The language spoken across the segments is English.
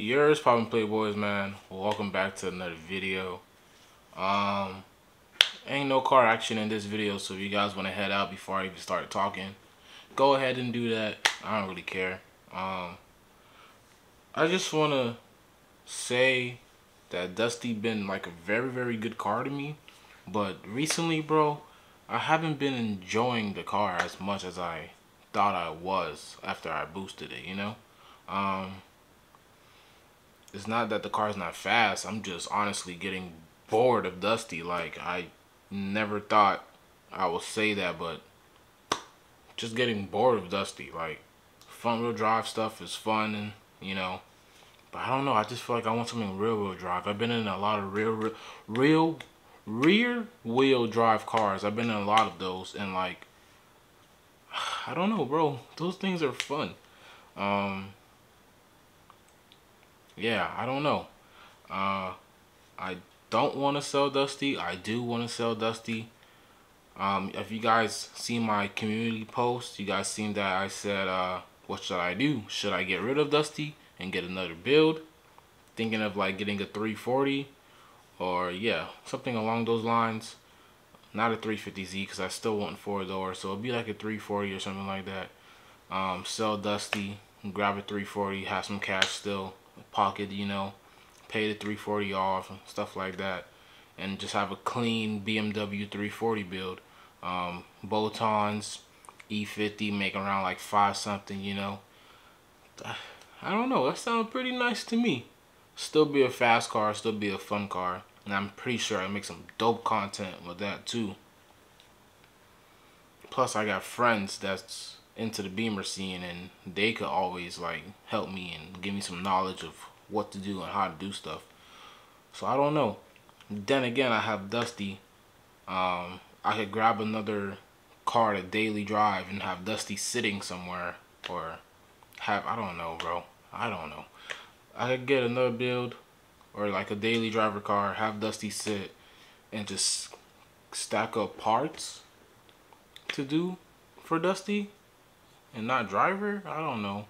Yours Poppin' Playboys, man. Welcome back to another video. Ain't no car action in this video, so if you guys want to head out before I even start talking, go ahead and do that. I don't really care. I just want to say that Dusty been like a very, very good car to me, but recently, bro, I haven't been enjoying the car as much as I thought I was after I boosted it, you know? It's not that the car's not fast. I'm just honestly getting bored of Dusty. Like, I never thought I would say that, but just getting bored of Dusty. Like, front wheel drive stuff is fun, and you know, but I don't know. I just feel like I want something rear wheel drive. I've been in a lot of rear wheel drive cars. I've been in a lot of those, and like, I don't know, bro. Those things are fun. Yeah, I don't know. I don't want to sell Dusty. I do want to sell Dusty. If you guys see my community post, you guys seen that I said, what should I do? Should I get rid of Dusty and get another build? Thinking of like getting a 340 or yeah, something along those lines. Not a 350Z because I still want 4-door. So it'll be like a 340 or something like that. Sell Dusty, grab a 340, have some cash still. Pocket, you know, pay the 340 off and stuff like that, and just have a clean BMW 340 build. Bolt-ons, E50, make around like 5 something, you know. I don't know, that sounds pretty nice to me. Still be a fast car, still be a fun car, and I'm pretty sure I make some dope content with that too. Plus I got friends that's into the Beamer scene, and they could always like help me and give me some knowledge of what to do and how to do stuff. So I don't know. Then again, I have Dusty. I could grab another car to daily drive and have Dusty sitting somewhere, or have, I don't know, bro, I don't know. I could get another build or like a daily driver car, have Dusty sit, and just stack up parts to do for Dusty and not driver. I don't know.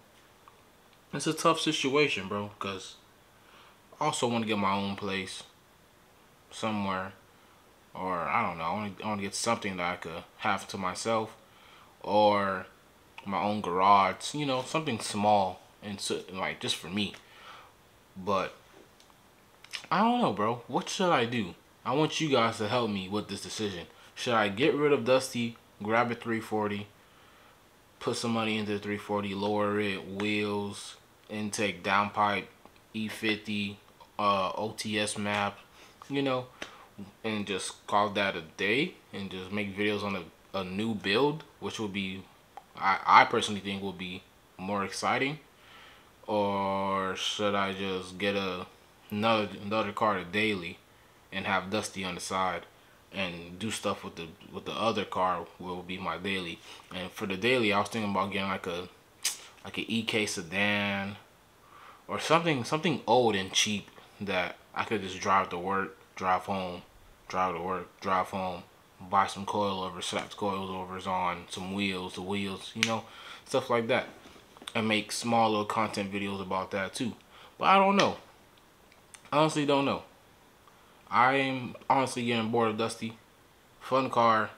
It's a tough situation, bro, because I also want to get my own place somewhere, or I don't know, I want to get something that I could have to myself, or my own garage, you know, something small and so, like, just for me. But I don't know, bro, what should I do? I want you guys to help me with this decision. Should I get rid of Dusty, grab a 340, put some money into the 340, lower it, wheels, intake, downpipe, E50, OTS map, you know, and just call that a day, and just make videos on a new build, which will be, I personally think will be more exciting? Or should I just get another car to daily and have Dusty on the side, and do stuff with the other car will be my daily? And for the daily, I was thinking about getting like an EK sedan or something old and cheap that I could just drive to work, drive home, drive to work, drive home, buy some coilovers, slap coilovers on some wheels, the wheels, you know, stuff like that, and make small little content videos about that too. But I don't know, honestly don't know. I am honestly getting bored of Dusty. Fun car.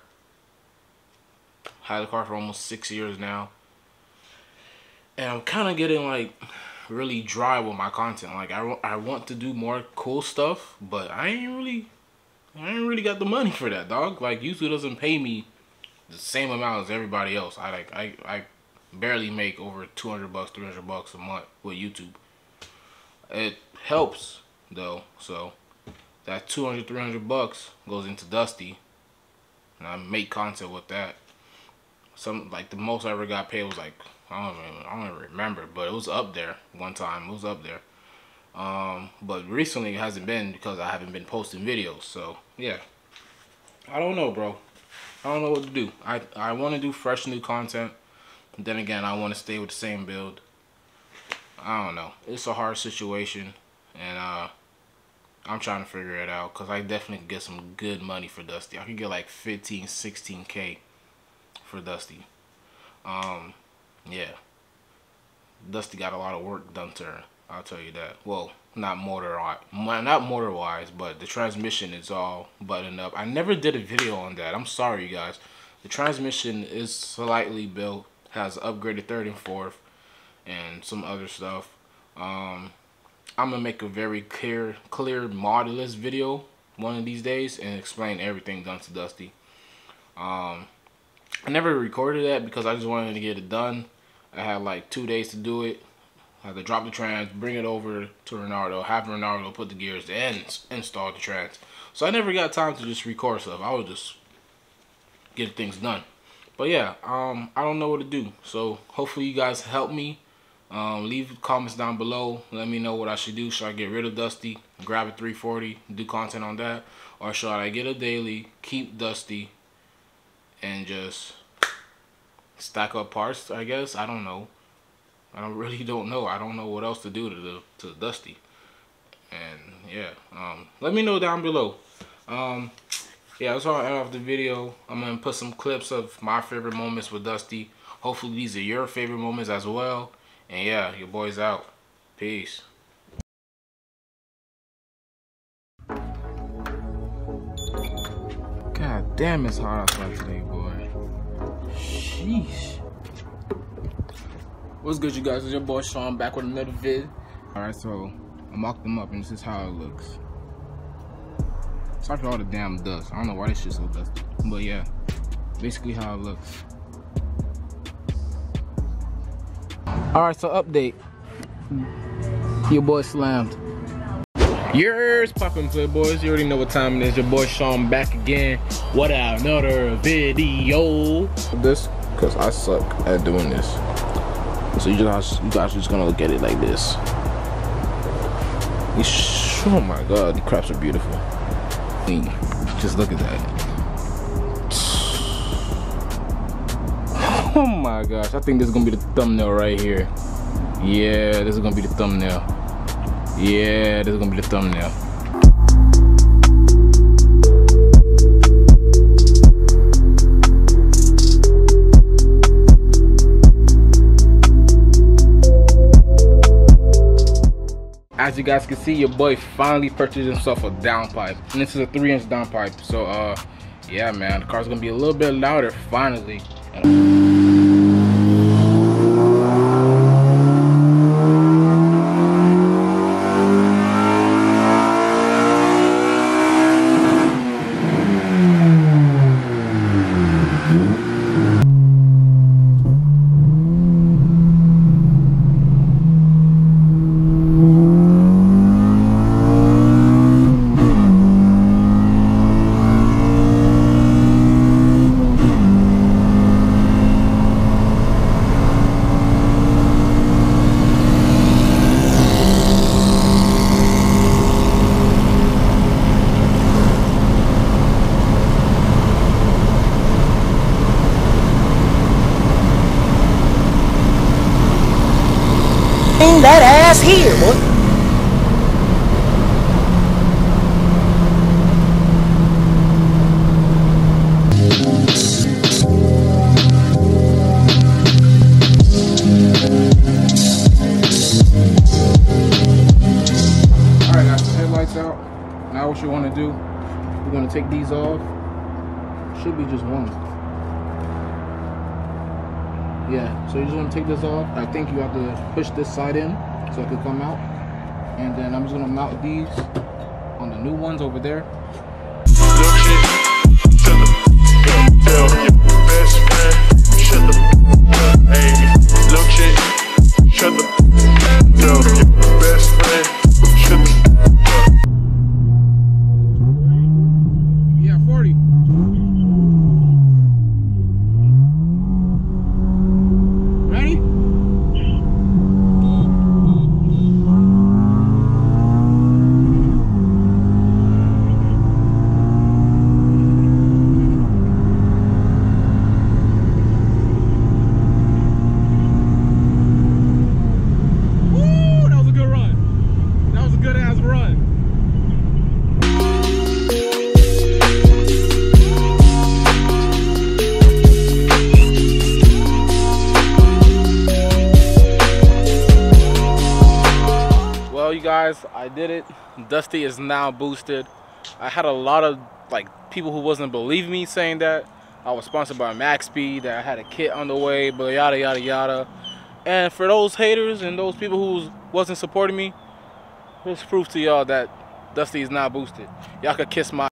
Had the car for almost 6 years now. And I'm kind of getting like really dry with my content. Like I want to do more cool stuff, but I ain't really got the money for that, dog. Like YouTube doesn't pay me the same amount as everybody else. I barely make over 200 bucks, 300 bucks a month with YouTube. It helps though, so that 200, 300 bucks goes into Dusty, and I make content with that. Some, like, the most I ever got paid was like, I don't even remember, but it was up there one time. It was up there. But recently it hasn't been because I haven't been posting videos. So yeah, I don't know, bro. I don't know what to do. I want to do fresh new content. But then again, I want to stay with the same build. I don't know. It's a hard situation, and I'm trying to figure it out, because I definitely can get some good money for Dusty. I can get like 15, 16K for Dusty. Yeah. Dusty got a lot of work done to her. I'll tell you that. Well, not motor wise, but the transmission is all buttoned up. I never did a video on that. I'm sorry, you guys. The transmission is slightly built, has upgraded third and fourth, and some other stuff. I'm gonna make a very clear modulus video one of these days and explain everything done to Dusty. I never recorded that because I just wanted to get it done. I had like 2 days to do it. I had to drop the trans, bring it over to Ronaldo, have Ronaldo put the gears and install the trans. So I never got time to just record stuff. I would just get things done. But yeah, I don't know what to do. So hopefully you guys help me. Leave comments down below. Let me know what I should do. Should I get rid of Dusty, grab a 340, do content on that? Or should I get a daily, keep Dusty, and just stack up parts, I guess? I don't know. I really don't know. I don't know what else to do to Dusty. And yeah, let me know down below. Yeah, that's how I end off the video. I'm going to put some clips of my favorite moments with Dusty. Hopefully these are your favorite moments as well. And yeah, your boy's out. Peace. God damn, it's hot outside today, boy. Sheesh. What's good, you guys? It's your boy Sean back with another vid. Alright, so I mocked them up and this is how it looks. Sorry for all the damn dust. I don't know why this shit's so dusty. But yeah, basically how it looks. Alright, so update. Your boy slammed. Yours poppin' playboys. You already know what time it is. Your boy Sean back again. What up, another video? This, because I suck at doing this. So you guys are just gonna look at it like this. Oh my god, the craps are beautiful. Just look at that. Oh my gosh, I think this is gonna be the thumbnail right here. Yeah, this is gonna be the thumbnail. Yeah, this is gonna be the thumbnail. As you guys can see, your boy finally purchased himself a downpipe, and this is a 3-inch downpipe. So yeah, man, the car's gonna be a little bit louder finally. That ass here, boy. Alright guys, so headlights out. Now what you want to do, we're going to take these off. Should be just one. Yeah, so you just want to take this off. I think you have to push this side in so it could come out. And then I'm just going to mount these on the new ones over there. guys, I did it. Dusty is now boosted. I had a lot of people who wasn't believing me, saying that I was sponsored by MaxSpeed, that I had a kit on the way, but yada yada yada. And for those haters and those people who wasn't supporting me, here's proof to y'all that Dusty is now boosted. Y'all could kiss my